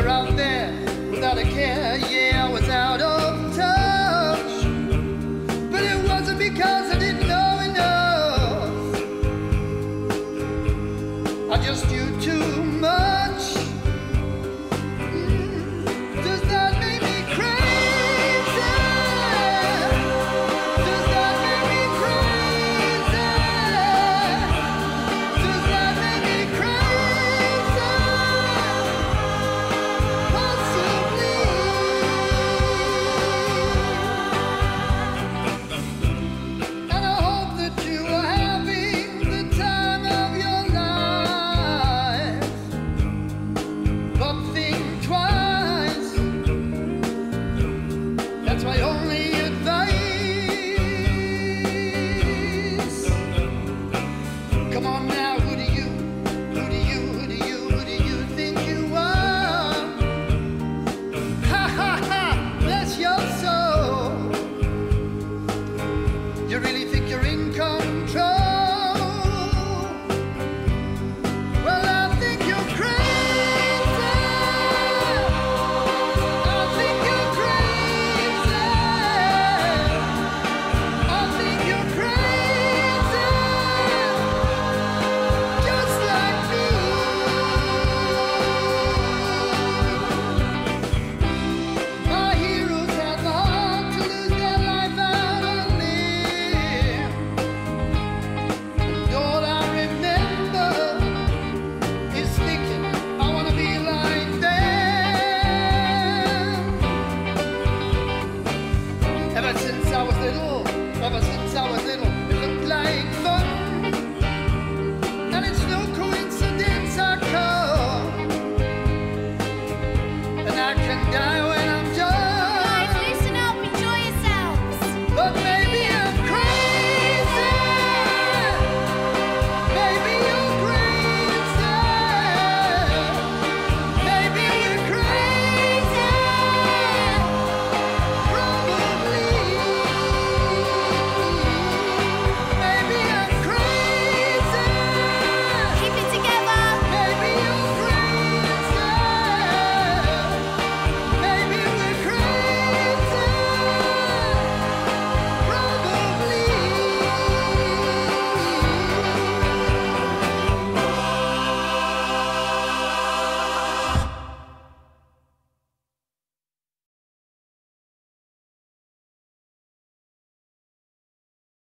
you're out there without a care.